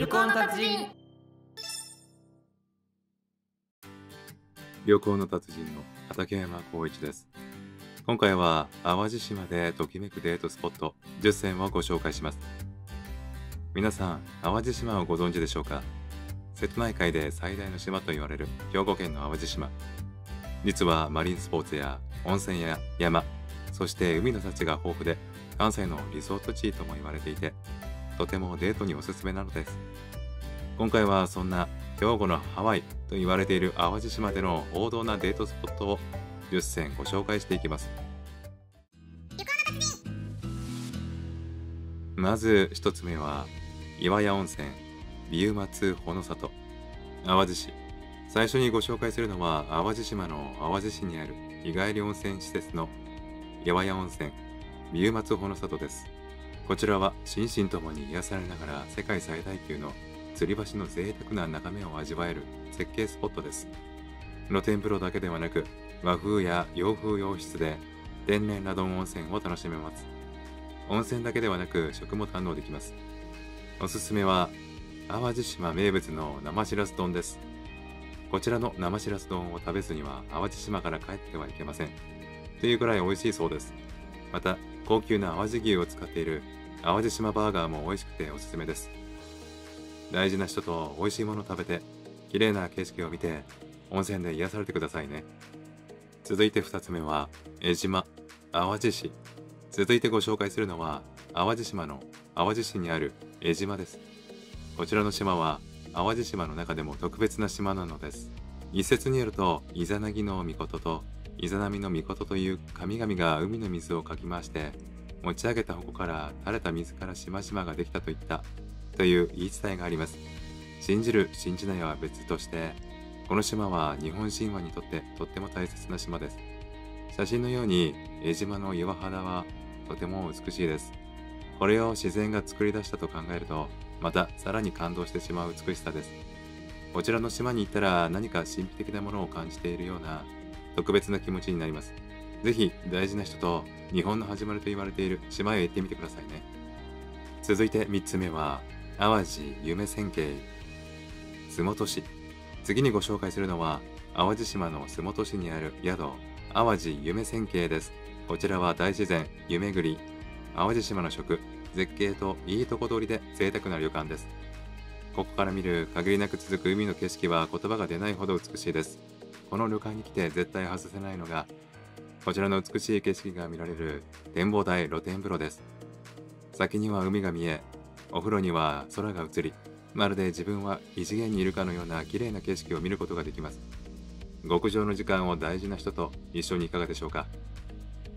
旅行の達人。旅行の達人の畠山浩一です。今回は淡路島でときめくデートスポット10選をご紹介します。皆さん、淡路島をご存知でしょうか？瀬戸内海で最大の島と言われる兵庫県の淡路島。実はマリンスポーツや温泉や山、そして海の幸が豊富で関西のリゾート地位とも言われていて、とてもデートにおすすめなのです。今回はそんな兵庫のハワイと言われている淡路島での王道なデートスポットを10選ご紹介していきます。まず1つ目は岩屋温泉美馬津穂の里、淡路市。最初にご紹介するのは淡路島の淡路市にある日帰り温泉施設の岩屋温泉美馬津穂の里です。こちらは心身ともに癒されながら世界最大級の吊り橋の贅沢な眺めを味わえる絶景スポットです。露天風呂だけではなく和風や洋風洋室で天然ラドン温泉を楽しめます。温泉だけではなく食も堪能できます。おすすめは淡路島名物の生しらす丼です。こちらの生しらす丼を食べずには淡路島から帰ってはいけません。というくらい美味しいそうです。また高級な淡路牛を使っている淡路島バーガーも美味しくておすすめです。大事な人と美味しいものを食べて、綺麗な景色を見て、温泉で癒されてくださいね。続いて2つ目は江島、淡路市。続いてご紹介するのは淡路島の淡路市にある江島です。こちらの島は淡路島の中でも特別な島なのです。一説によるとイザナギの御事とイザナミの御事という神々が海の水をかき回して持ち上げた矛から垂れた水から島々ができたと言ったという言い伝えがあります。信じる信じないは別として、この島は日本神話にとってとっても大切な島です。写真のように江島の岩肌はとても美しいです。これを自然が作り出したと考えると、またさらに感動してしまう美しさです。こちらの島に行ったら何か神秘的なものを感じているような特別な気持ちになります。ぜひ大事な人と日本の始まりと言われている島へ行ってみてくださいね。続いて3つ目は淡路夢千景、洲本市。次にご紹介するのは淡路島の洲本市にある宿淡路夢千景です。こちらは大自然、湯巡り、淡路島の食、絶景といいとこ取りで贅沢な旅館です。ここから見る限りなく続く海の景色は言葉が出ないほど美しいです。この旅館に来て絶対外せないのがこちらの美しい景色が見られる展望台露天風呂です。先には海が見え、お風呂には空が映り、まるで自分は異次元にいるかのような綺麗な景色を見ることができます。極上の時間を大事な人と一緒にいかがでしょうか。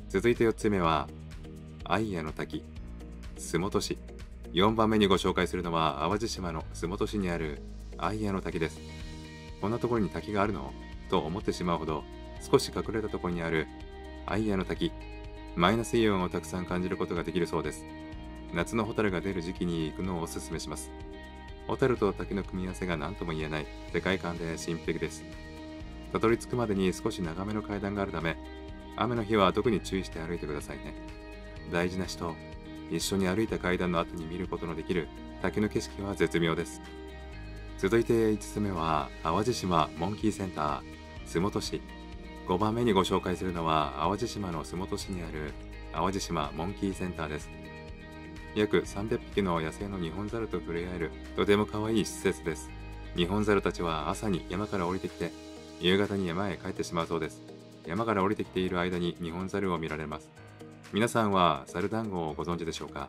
続いて4つ目は愛屋の滝、洲本市。4番目にご紹介するのは淡路島の洲本市にある愛屋の滝です。こんなところに滝があるのと思ってしまうほど少し隠れたところにある愛屋の滝、マイナスイオンをたくさん感じることができるそうです。夏のホタルが出る時期に行くのをおすすめします。ホタルと滝の組み合わせが何とも言えない世界観で神秘的です。たどり着くまでに少し長めの階段があるため、雨の日は特に注意して歩いてくださいね。大事な人一緒に歩いた階段の後に見ることのできる滝の景色は絶妙です。続いて5つ目は淡路島モンキーセンター洲本市。5番目にご紹介するのは淡路島の洲本市にある淡路島モンキーセンターです。約300匹の野生のニホンザルと触れ合えるとても可愛い施設です。ニホンザルたちは朝に山から降りてきて、夕方に山へ帰ってしまうそうです。山から降りてきている間にニホンザルを見られます。皆さんはザル団子をご存知でしょうか？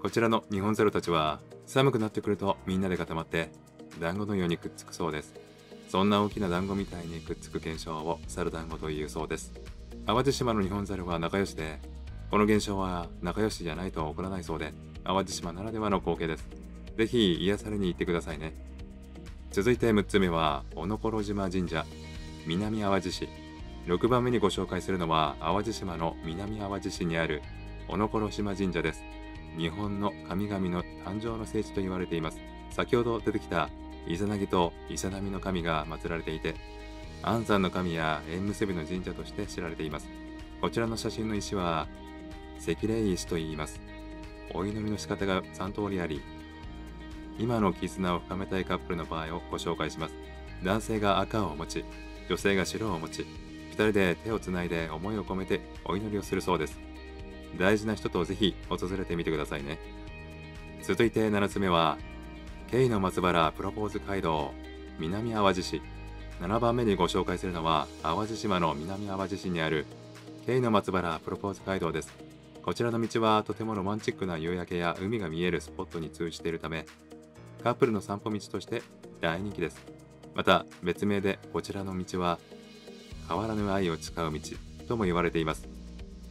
こちらのニホンザルたちは寒くなってくるとみんなで固まって団子のようにくっつくそうです。そんな大きな団子みたいにくっつく現象をサル団子というそうです。淡路島のニホンザルは仲良しで、この現象は仲良しじゃないと起こらないそうで、淡路島ならではの光景です。ぜひ癒されに行ってくださいね。続いて6つ目はおのころ島神社、南淡路市。6番目にご紹介するのは淡路島の南淡路市にあるおのころ島神社です。日本の神々の誕生の聖地と言われています。先ほど出てきたイザナギとイザナミの神が祀られていて、安産の神や縁結びの神社として知られています。こちらの写真の石は石霊石といいます。お祈りの仕方が3通りあり、今の絆を深めたいカップルの場合をご紹介します。男性が赤を持ち、女性が白を持ち、2人で手をつないで思いを込めてお祈りをするそうです。大事な人とぜひ訪れてみてくださいね。続いて7つ目は、ケイの松原プロポーズ街道、南淡路市。7番目にご紹介するのは、淡路島の南淡路市にあるケイの松原プロポーズ街道です。こちらの道はとてもロマンチックな夕焼けや海が見えるスポットに通じているため、カップルの散歩道として大人気です。また別名でこちらの道は変わらぬ愛を誓う道とも言われています。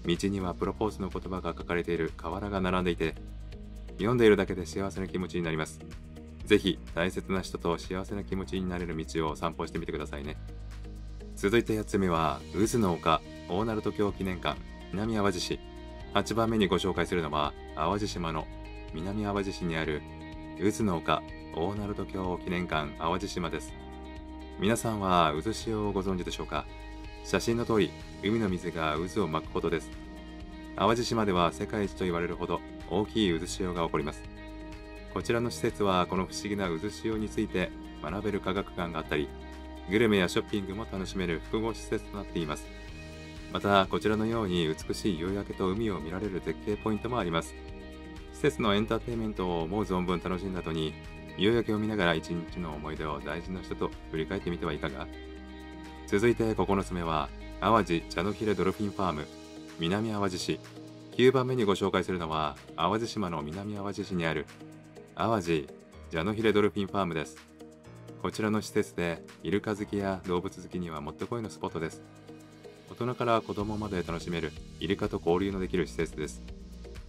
道にはプロポーズの言葉が書かれている瓦が並んでいて、読んでいるだけで幸せな気持ちになります。ぜひ大切な人と幸せな気持ちになれる道を散歩してみてくださいね。続いて8つ目は、渦の丘大鳴門橋記念館、南淡路市。8番目にご紹介するのは、淡路島の南淡路市にある渦の丘大鳴門橋記念館淡路島です。皆さんは渦潮をご存知でしょうか。写真の通り、海の水が渦を巻くほどです。淡路島では世界一と言われるほど大きい渦潮が起こります。こちらの施設はこの不思議な渦潮について学べる科学館があったり、グルメやショッピングも楽しめる複合施設となっています。またこちらのように美しい夕焼けと海を見られる絶景ポイントもあります。施設のエンターテインメントを思う存分楽しんだ後に、夕焼けを見ながら一日の思い出を大事な人と振り返ってみてはいかが。続いて9つ目は、淡路茶のヒレドルフィンファーム、南淡路市。9番目にご紹介するのは、淡路島の南淡路市にある淡路茶のヒレドルフィンファームです。こちらの施設でイルカ好きや動物好きにはもってこいのスポットです。大人から子供まで楽しめる、イルカと交流のできる施設です。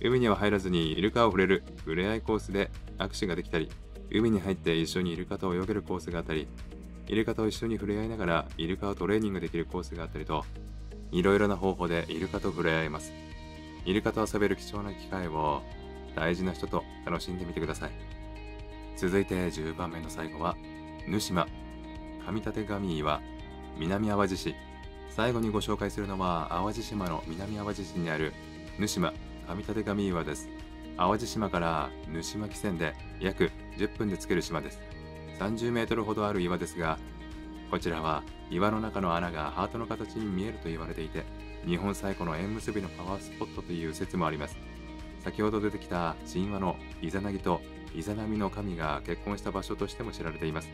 海には入らずにイルカを触れる触れ合いコースで握手ができたり、海に入って一緒にイルカと泳げるコースがあったり、イルカと一緒に触れ合いながらイルカをトレーニングできるコースがあったりと、いろいろな方法でイルカと触れ合えます。イルカと遊べる貴重な機会を大事な人と楽しんでみてください。続いて10番目の最後は、沼島上立上岩、南淡路市。最後にご紹介するのは、淡路島の南淡路市にある沼島上立上岩です。淡路島から沼島汽船で約10分で着ける島です。30メートルほどある岩ですが、こちらは岩の中の穴がハートの形に見えると言われていて、日本最古の縁結びのパワースポットという説もあります。先ほど出てきた神話のイザナギとイザナミの神が結婚した場所としても知られています。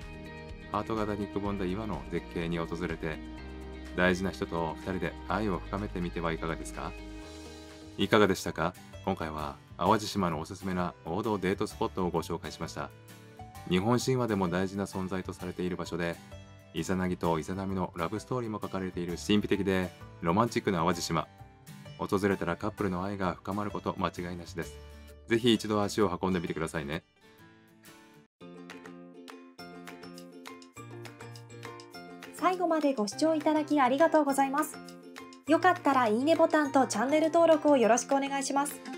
ハート型にくぼんだ岩の絶景に訪れて、大事な人と2人で愛を深めてみてはいかがですか。いかがでしたか。今回は淡路島のおすすめな王道デートスポットをご紹介しました。日本神話でも大事な存在とされている場所で、イザナギとイザナミのラブストーリーも書かれている神秘的でロマンチックな淡路島。訪れたらカップルの愛が深まること間違いなしです。ぜひ一度足を運んでみてくださいね。最後までご視聴いただきありがとうございます。よかったらいいねボタンとチャンネル登録をよろしくお願いします。